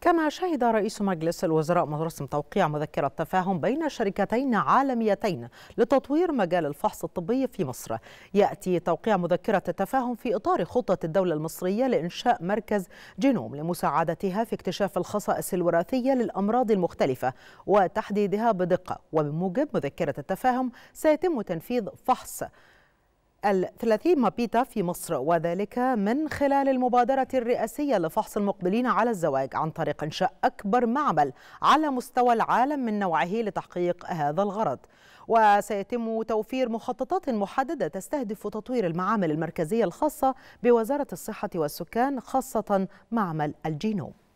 كما شهد رئيس مجلس الوزراء مراسم توقيع مذكرة تفاهم بين شركتين عالميتين لتطوير مجال الفحص الطبي في مصر. يأتي توقيع مذكرة التفاهم في إطار خطة الدولة المصرية لإنشاء مركز جينوم لمساعدتها في اكتشاف الخصائص الوراثية للأمراض المختلفة وتحديدها بدقة. وبموجب مذكرة التفاهم سيتم تنفيذ فحص 30 مابيتا في مصر، وذلك من خلال المبادرة الرئاسية لفحص المقبلين على الزواج عن طريق إنشاء أكبر معمل على مستوى العالم من نوعه لتحقيق هذا الغرض. وسيتم توفير مخططات محددة تستهدف تطوير المعامل المركزية الخاصة بوزارة الصحة والسكان، خاصة معمل الجينوم.